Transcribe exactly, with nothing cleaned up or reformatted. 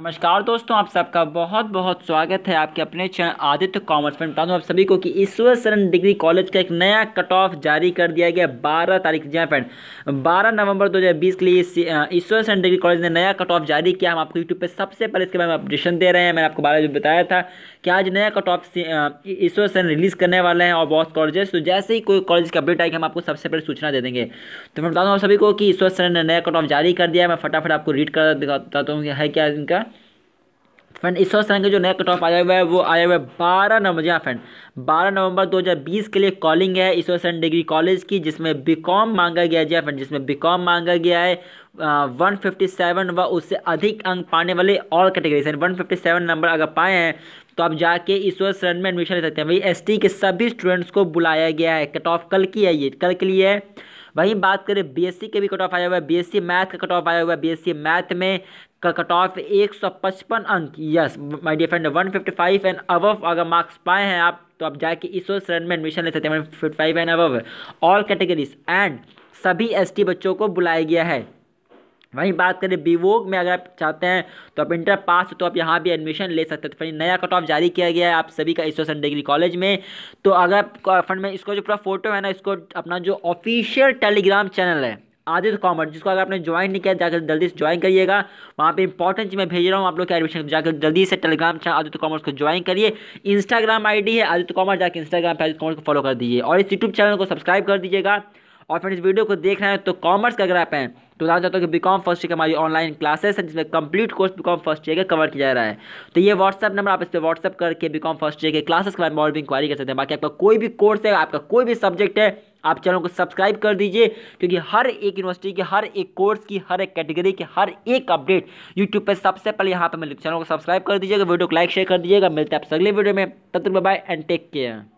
नमस्कार दोस्तों, आप सबका बहुत बहुत स्वागत है आपके अपने चैनल आदित्य कॉमर्स में। बता दूँ आप सभी को कि ईश्वर शरण डिग्री कॉलेज का एक नया कट ऑफ जारी कर दिया गया बारह तारीख जी फ्रेंड बारह नवंबर दो हज़ार बीस के लिए ईश्वर शरण डिग्री कॉलेज ने नया कट ऑफ जारी किया। हम आपको यूट्यूब पे सबसे पहले इसके बारे में अपडेशन दे रहे हैं। मैंने आपको बारे में बताया था कि आज नया कट ऑफ ईश्वर शरण रिलीज़ करने वाले हैं और बहुत कॉलेजेस, तो जैसे ही कोई कॉलेज की अपडेट आएगी हम आपको सबसे पहले सूचना दे देंगे। तो मैं बता दूँ आप सभी को कि ईश्वर शरण ने नया कट ऑफ जारी कर दिया है। मैं फटाफट आपको रीड कर बताता हूँ है क्या इनका फ्रेंड। ईश्वर शरण का जो नया कट ऑफ आया हुआ है वो आया हुआ है बारह नवंबर जी हाँ फ्रेंड बारह नवंबर दो हज़ार बीस के लिए कॉलिंग है ईश्वर शरण डिग्री कॉलेज की, जिसमें बीकॉम मांगा गया है जी फ्रेंड जिसमें बीकॉम मांगा गया है एक सौ सत्तावन व उससे अधिक अंक पाने वाले ऑल कैटेगरी से एक सौ सत्तावन नंबर अगर पाए हैं तो आप जाके ईश्वर शरण में एडमिशन ले सकते हैं। वही एस टी के सभी स्टूडेंट्स को बुलाया गया है। कट ऑफ कल की है, ये कल के लिए है। वहीं बात करें बीएससी के भी कट ऑफ आया हुआ है। बीएससी मैथ का कट ऑफ आया हुआ है। बीएससी मैथ में का कट ऑफ एक सौ पचपन अंक, यस माय डियर फ्रेंड, एक सौ पचपन एंड अबव अगर मार्क्स पाए हैं आप तो आप जाके ईश्वर शरण में एडमिशन ले सकते हैं। एक सौ पचपन and above all categories and सभी एसटी बच्चों को बुलाया गया है। वहीं बात करें बीवोग में, अगर आप चाहते हैं तो आप इंटर पास हो तो आप यहाँ भी एडमिशन ले सकते हैं। तो फ्रेंड नया कट ऑफ जारी किया गया है आप सभी का ईश्वर शरण डिग्री कॉलेज में। तो अगर फ्रेंड में इसको जो पूरा फोटो है ना, इसको अपना जो ऑफिशियल टेलीग्राम चैनल है आदित्य कॉमर्स, जिसको अगर आपने ज्वाइन नहीं किया जाकर जल्दी से ज्वाइन करिएगा। वहाँ पे इंपॉर्टेंट मैं भेज रहा हूँ आप लोग के एडमिशन, जाकर जल्दी से टेलीग्राम चैनल आदित्य कॉमर्स को ज्वाइन करिए। इंस्टाग्राम आईडी है आदित्य कॉमर्स, जाकर इंस्टाग्राम पे आदित्य कॉमर्स को फॉलो कर दीजिए और इस यूट्यूब चैनल को सब्सक्राइब कर दीजिएगा। और फ्रेंड इस वीडियो को देख रहे हैं तो कॉमर्स का अगर आप हैं तो बताना चाहता हूँ कि बीकॉम फर्स्ट ईयर हमारी ऑनलाइन क्लासेस है जिसमें complete course BCom first year का कवर किया जा रहा है। तो ये व्हाट्सअप नंबर आप इस पर व्हाट्सअप करके बीकॉम फर्स्ट ईयर के क्लासेस के बारे में और भी इंक्वायरी कर सकते हैं। बाकी आपका कोई भी कोर्स है, आपका कोई भी सब्जेक्ट है, आप चैनल को सब्सक्राइब कर दीजिए, क्योंकि हर एक यूनिवर्सिटी के, हर एक कोर्स की, हर एक कैटेगरी की हर एक अपडेट यूट्यूब पर सबसे पहले यहाँ पर मिले। चैनल को सब्सक्राइब कर दीजिएगा, वीडियो को लाइक शेयर कर दीजिएगा। मिलते हैं आप अगले वीडियो में, तब तक बाय एंड टेक केयर।